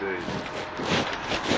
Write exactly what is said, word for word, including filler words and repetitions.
days.